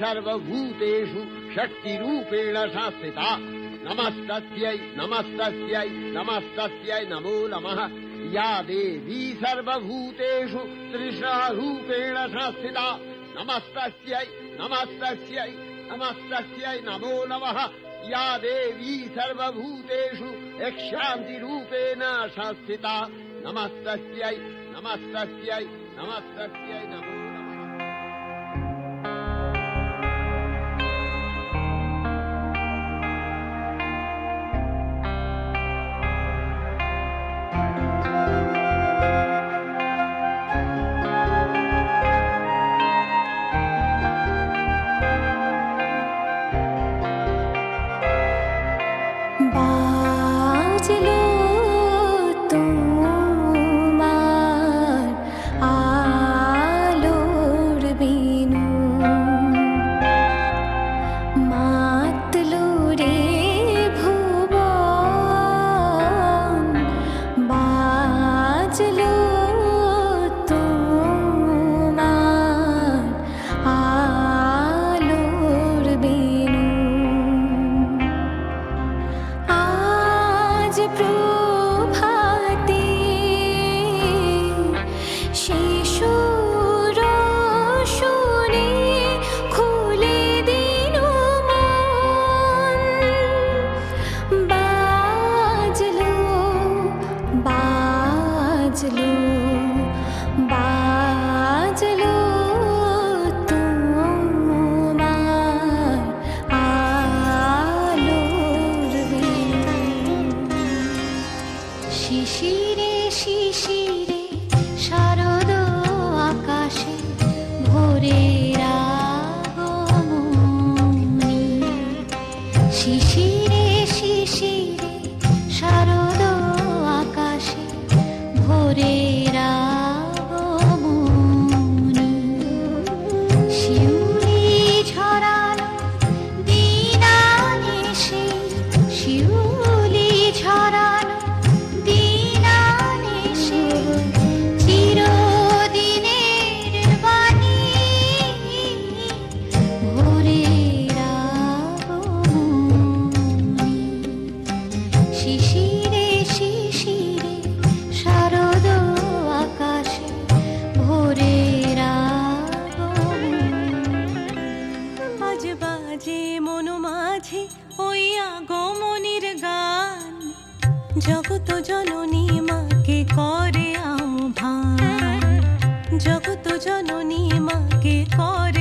सर्वभूतेषु शक्तिरूपेण संस्थिता। नमस्तस्यै नमस्तस्यै नमस्तस्यै नमो नमः। या देवी सर्वभूतेषु तृष्णारूपेण संस्थिता। नमस्तस्यै नमस्तस्यै नमस्तस्यै नमो नमः। या देवी सर्वभूतेषु यक्षान्तिरूपेण संस्थिता। नमस्तस्यै नमस्तस्यै नमस्तस्यै नमो नमः। जगत जननी माँ के करे